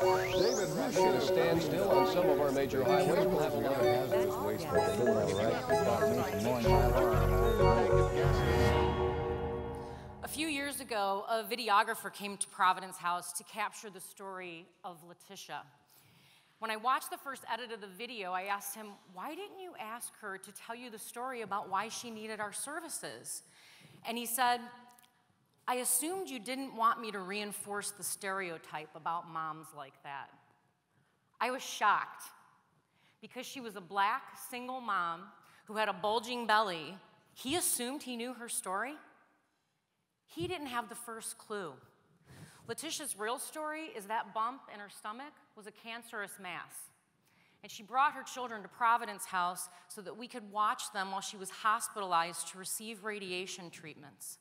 David, stand still on some of our major highways. We'll have a lot of hazardous waste, but they don't have a right to stop. A few years ago, a videographer came to Providence House to capture the story of Letitia. When I watched the first edit of the video, I asked him, why didn't you ask her to tell you the story about why she needed our services? And he said, I assumed you didn't want me to reinforce the stereotype about moms like that. I was shocked because she was a black single mom who had a bulging belly. He assumed he knew her story. He didn't have the first clue. Letitia's real story is that bump in her stomach was a cancerous mass. And she brought her children to Providence House so that we could watch them while she was hospitalized to receive radiation treatments.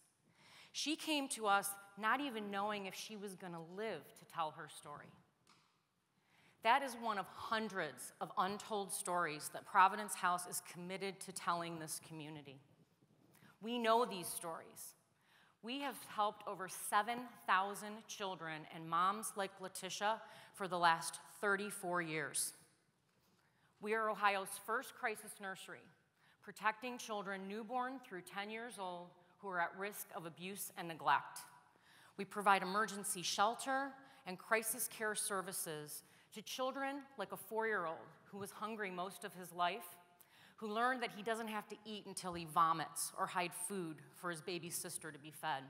She came to us not even knowing if she was going to live to tell her story. That is one of hundreds of untold stories that Providence House is committed to telling this community. We know these stories. We have helped over 7,000 children and moms like Letitia for the last 34 years. We are Ohio's first crisis nursery, protecting children newborn through 10 years old who are at risk of abuse and neglect. We provide emergency shelter and crisis care services to children like a 4-year-old who was hungry most of his life, who learned that he doesn't have to eat until he vomits or hide food for his baby sister to be fed.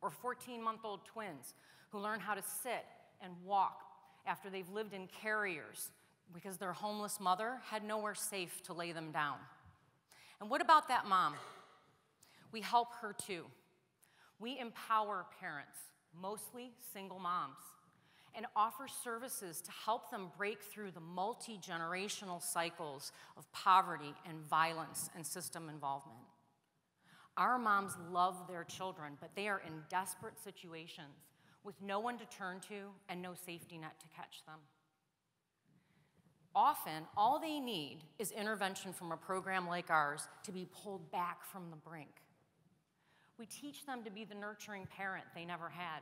Or 14-month-old twins who learn how to sit and walk after they've lived in carriers because their homeless mother had nowhere safe to lay them down. And what about that mom? We help her too. We empower parents, mostly single moms, and offer services to help them break through the multi-generational cycles of poverty and violence and system involvement. Our moms love their children, but they are in desperate situations with no one to turn to and no safety net to catch them. Often, all they need is intervention from a program like ours to be pulled back from the brink. We teach them to be the nurturing parent they never had.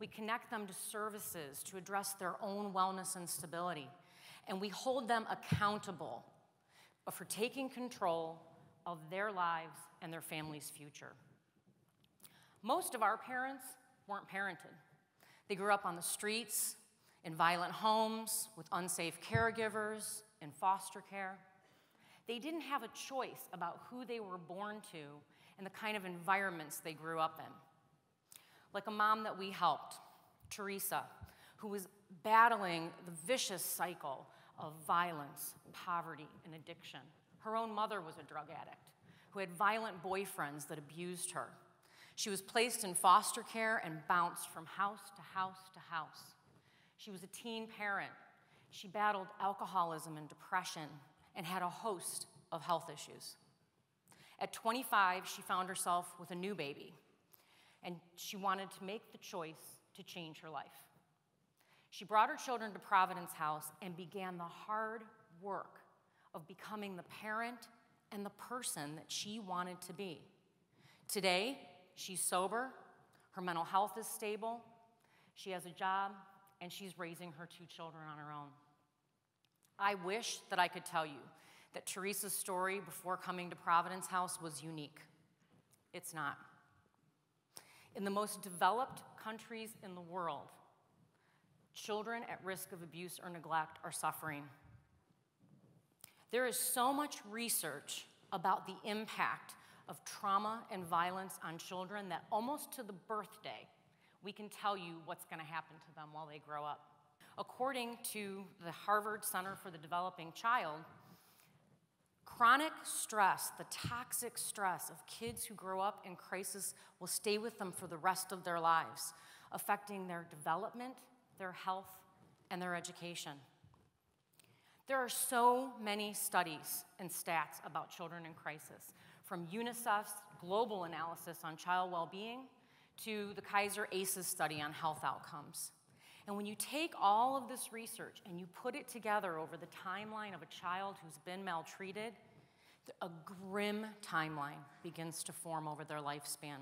We connect them to services to address their own wellness and stability, and we hold them accountable for taking control of their lives and their family's future. Most of our parents weren't parented. They grew up on the streets, in violent homes, with unsafe caregivers, in foster care. They didn't have a choice about who they were born to and the kind of environments they grew up in. Like a mom that we helped, Teresa, who was battling the vicious cycle of violence, poverty, and addiction. Her own mother was a drug addict who had violent boyfriends that abused her. She was placed in foster care and bounced from house to house to house. She was a teen parent. She battled alcoholism and depression and had a host of health issues. At 25, she found herself with a new baby, and she wanted to make the choice to change her life. She brought her children to Providence House and began the hard work of becoming the parent and the person that she wanted to be. Today, she's sober, her mental health is stable, she has a job, and she's raising her 2 children on her own. I wish that I could tell you that Teresa's story before coming to Providence House was unique. It's not. In the most developed countries in the world, children at risk of abuse or neglect are suffering. There is so much research about the impact of trauma and violence on children that almost to the birthday, we can tell you what's going to happen to them while they grow up. According to the Harvard Center for the Developing Child, chronic stress, the toxic stress of kids who grow up in crisis, will stay with them for the rest of their lives, affecting their development, their health, and their education. There are so many studies and stats about children in crisis, from UNICEF's global analysis on child well-being to the Kaiser ACEs study on health outcomes. And when you take all of this research and you put it together over the timeline of a child who's been maltreated, a grim timeline begins to form over their lifespan.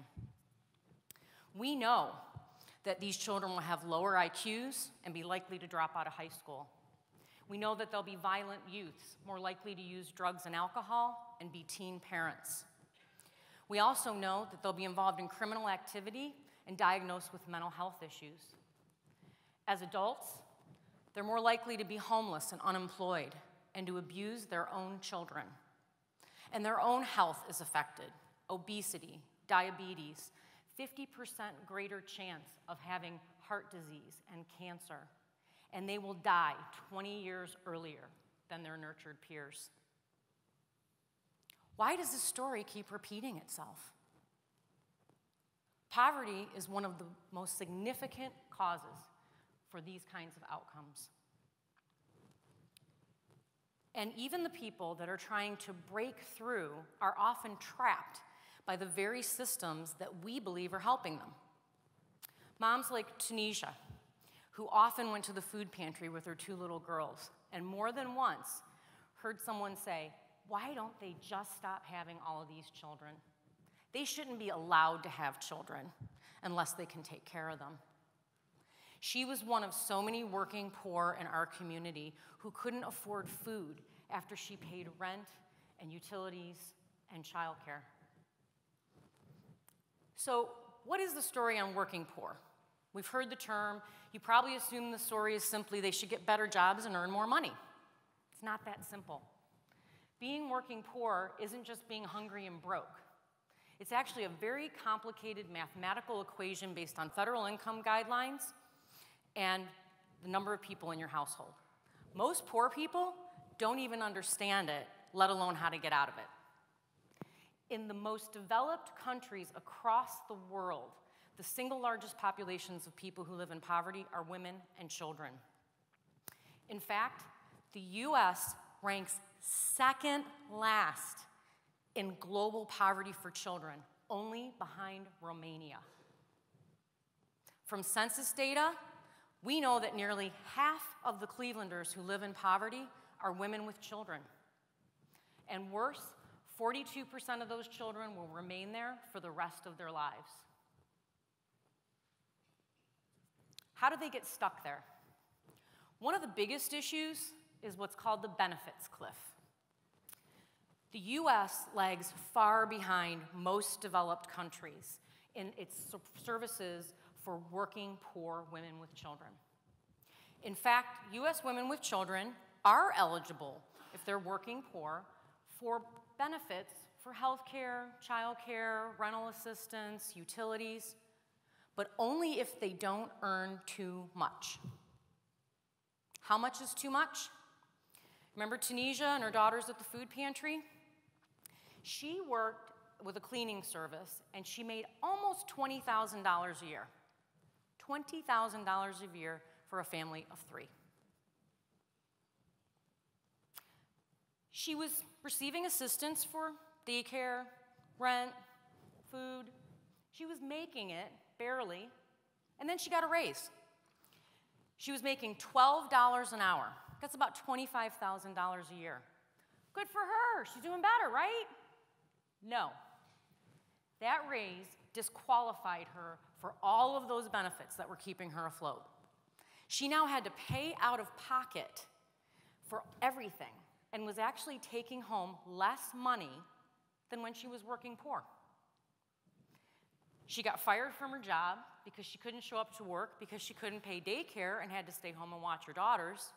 We know that these children will have lower IQs and be likely to drop out of high school. We know that they'll be violent youths, more likely to use drugs and alcohol, and be teen parents. We also know that they'll be involved in criminal activity and diagnosed with mental health issues. As adults, they're more likely to be homeless and unemployed and to abuse their own children. And their own health is affected. Obesity, diabetes, 50% greater chance of having heart disease and cancer. And they will die 20 years earlier than their nurtured peers. Why does this story keep repeating itself? Poverty is one of the most significant causes for these kinds of outcomes. And even the people that are trying to break through are often trapped by the very systems that we believe are helping them. Moms like Tunisia, who often went to the food pantry with her two little girls, and more than once heard someone say, "Why don't they just stop having all of these children? They shouldn't be allowed to have children unless they can take care of them." She was one of so many working poor in our community who couldn't afford food after she paid rent and utilities and childcare. So what is the story on working poor? We've heard the term. You probably assume the story is simply they should get better jobs and earn more money. It's not that simple. Being working poor isn't just being hungry and broke. It's actually a very complicated mathematical equation based on federal income guidelines and the number of people in your household. Most poor people don't even understand it, let alone how to get out of it. In the most developed countries across the world, the single largest populations of people who live in poverty are women and children. In fact, the US ranks second last in global poverty for children, only behind Romania. From census data, we know that nearly half of the Clevelanders who live in poverty are women with children. And worse, 42% of those children will remain there for the rest of their lives. How do they get stuck there? One of the biggest issues is what's called the benefits cliff. The US lags far behind most developed countries in its services for working poor women with children. In fact, US women with children are eligible, if they're working poor, for benefits for health care, child care, rental assistance, utilities, but only if they don't earn too much. How much is too much? Remember Tunisia and her daughters at the food pantry? She worked with a cleaning service, and she made almost $20,000 a year. $20,000 a year for a family of three. She was receiving assistance for daycare, rent, food. She was making it, barely, and then she got a raise. She was making $12 an hour. That's about $25,000 a year. Good for her. She's doing better, right? No. That raise disqualified her for all of those benefits that were keeping her afloat. She now had to pay out of pocket for everything and was actually taking home less money than when she was working poor. She got fired from her job because she couldn't show up to work because she couldn't pay daycare and had to stay home and watch her daughters.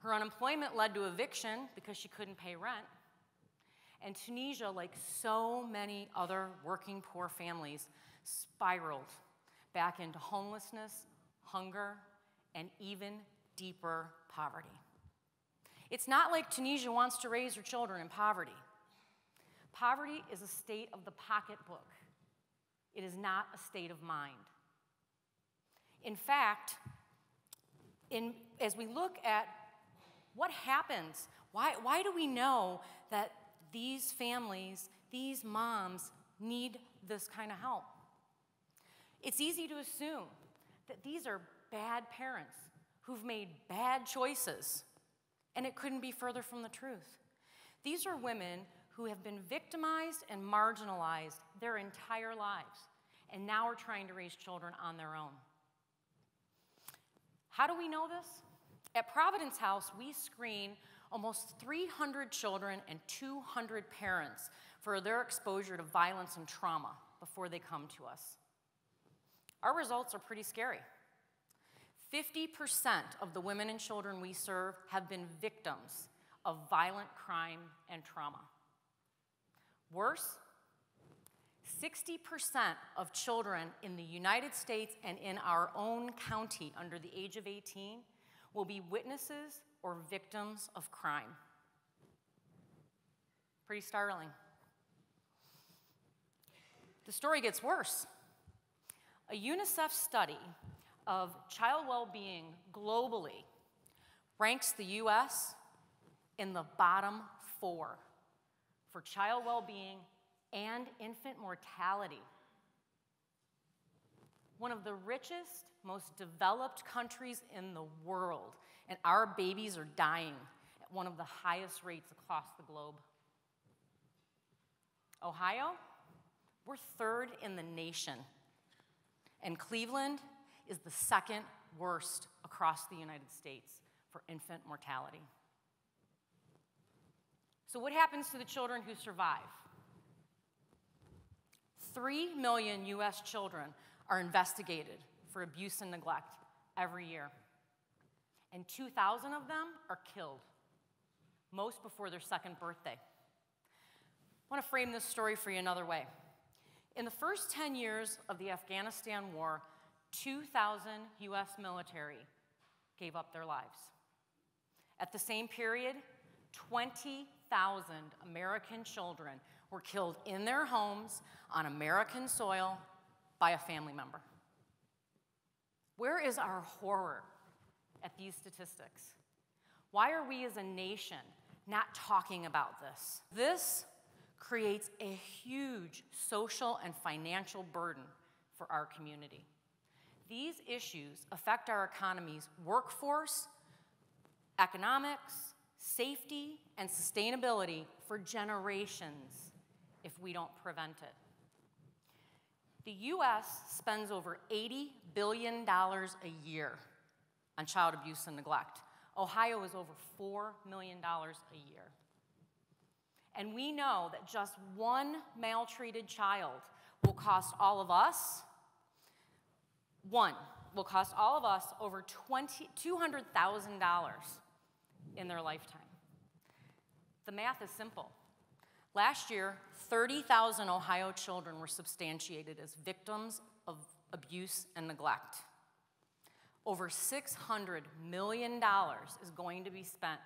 Her unemployment led to eviction because she couldn't pay rent. And Tunisia, like so many other working poor families, spiraled back into homelessness, hunger, and even deeper poverty. It's not like Tunisia wants to raise her children in poverty. Poverty is a state of the pocketbook. It is not a state of mind. In fact, as we look at what happens, why do we know that these families, these moms, need this kind of help? It's easy to assume that these are bad parents who've made bad choices, and it couldn't be further from the truth. These are women who have been victimized and marginalized their entire lives and now are trying to raise children on their own. How do we know this? At Providence House, we screen almost 300 children and 200 parents for their exposure to violence and trauma before they come to us. Our results are pretty scary. 50% of the women and children we serve have been victims of violent crime and trauma. Worse, 60% of children in the United States and in our own county under the age of 18 will be witnesses or victims of crime. Pretty startling. The story gets worse. A UNICEF study of child well-being globally ranks the US in the bottom 4 for child well-being and infant mortality. One of the richest, most developed countries in the world, and our babies are dying at one of the highest rates across the globe. Ohio, we're 3rd in the nation, and Cleveland is the 2nd worst across the United States for infant mortality. So what happens to the children who survive? 3 million US children are investigated for abuse and neglect every year. And 2,000 of them are killed, most before their 2nd birthday. I want to frame this story for you another way. In the first 10 years of the Afghanistan war, 2,000 US military gave up their lives. At the same period, 20,000 American children were killed in their homes on American soil by a family member. Where is our horror at these statistics? Why are we as a nation not talking about this? This creates a huge social and financial burden for our community. These issues affect our economy's workforce, economics, safety, and sustainability for generations if we don't prevent it. The US spends over $80 billion a year on child abuse and neglect. Ohio is over $4 million a year. And we know that just one maltreated child will cost all of us over $200,000 in their lifetime. The math is simple. Last year, 30,000 Ohio children were substantiated as victims of abuse and neglect. Over $600 million is going to be spent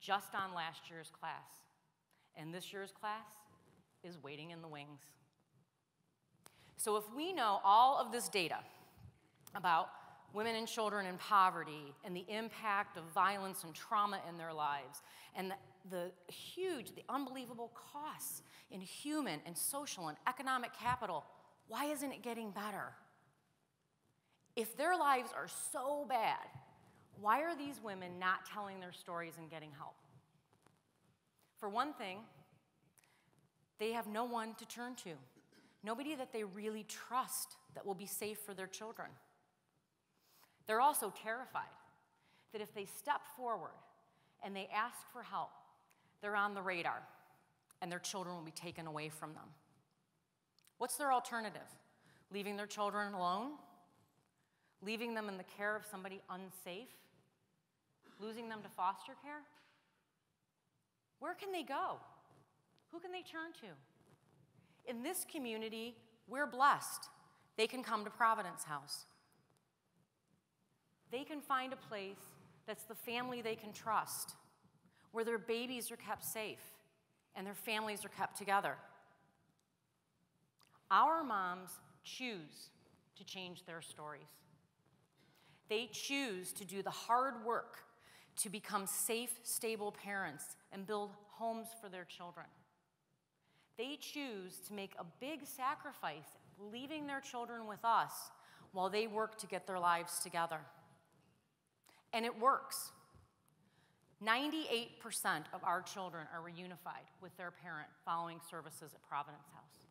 just on last year's class. And this year's class is waiting in the wings. So if we know all of this data about women and children in poverty and the impact of violence and trauma in their lives and the huge, the unbelievable costs in human and social and economic capital, why isn't it getting better? If their lives are so bad, why are these women not telling their stories and getting help? For one thing, they have no one to turn to, nobody that they really trust that will be safe for their children. They're also terrified that if they step forward and they ask for help, they're on the radar and their children will be taken away from them. What's their alternative? Leaving their children alone? Leaving them in the care of somebody unsafe? Losing them to foster care? Where can they go? Who can they turn to? In this community, we're blessed. They can come to Providence House. They can find a place that's the family they can trust, where their babies are kept safe and their families are kept together. Our moms choose to change their stories. They choose to do the hard work to become safe, stable parents and build homes for their children. They choose to make a big sacrifice, leaving their children with us while they work to get their lives together. And it works. 98% of our children are reunified with their parent following services at Providence House.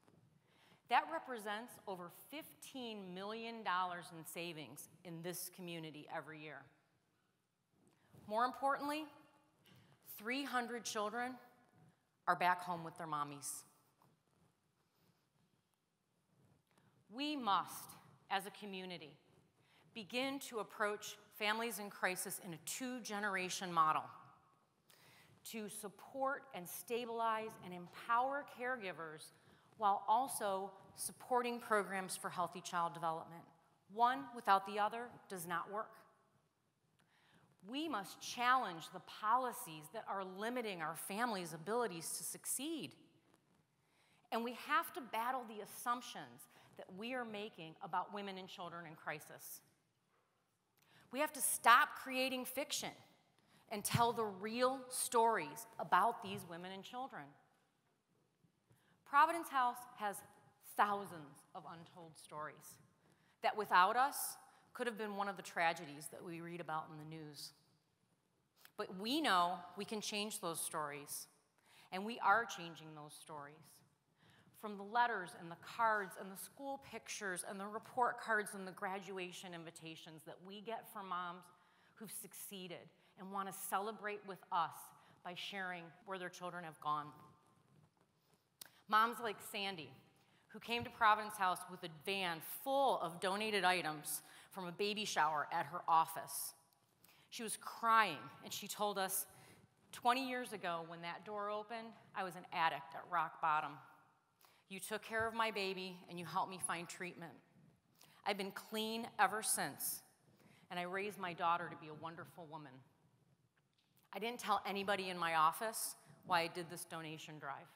That represents over $15 million in savings in this community every year. More importantly, 300 children are back home with their mommies. We must, as a community, begin to approach families in crisis in a two-generation model to support and stabilize and empower caregivers while also supporting programs for healthy child development. One without the other does not work. We must challenge the policies that are limiting our families' abilities to succeed. And we have to battle the assumptions that we are making about women and children in crisis. We have to stop creating fiction and tell the real stories about these women and children. Providence House has thousands of untold stories that without us could have been one of the tragedies that we read about in the news. But we know we can change those stories, and we are changing those stories. From the letters and the cards and the school pictures and the report cards and the graduation invitations that we get from moms who've succeeded and want to celebrate with us by sharing where their children have gone. Moms like Sandy, who came to Providence House with a van full of donated items from a baby shower at her office. She was crying, and she told us, 20 years ago when that door opened, I was an addict at rock bottom. You took care of my baby, and you helped me find treatment. I've been clean ever since, and I raised my daughter to be a wonderful woman. I didn't tell anybody in my office why I did this donation drive,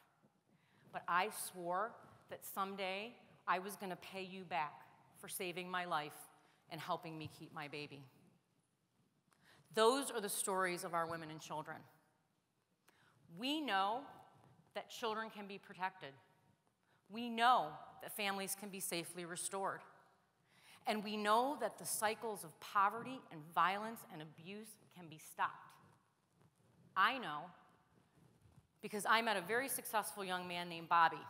but I swore that someday I was going to pay you back for saving my life and helping me keep my baby. Those are the stories of our women and children. We know that children can be protected. We know that families can be safely restored. And we know that the cycles of poverty and violence and abuse can be stopped. I know because I met a very successful young man named Bobby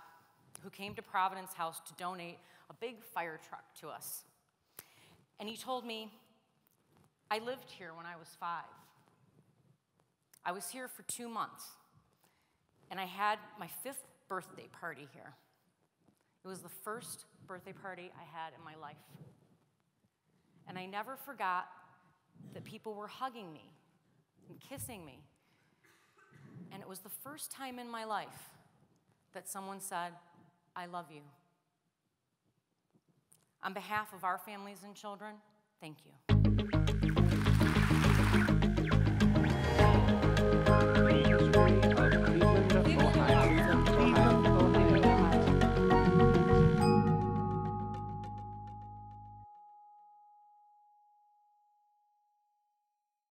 who came to Providence House to donate a big fire truck to us. And he told me, I lived here when I was 5. I was here for 2 months, and I had my 5th birthday party here. It was the first birthday party I had in my life. And I never forgot that people were hugging me and kissing me. And it was the first time in my life that someone said, I love you. On behalf of our families and children, thank you.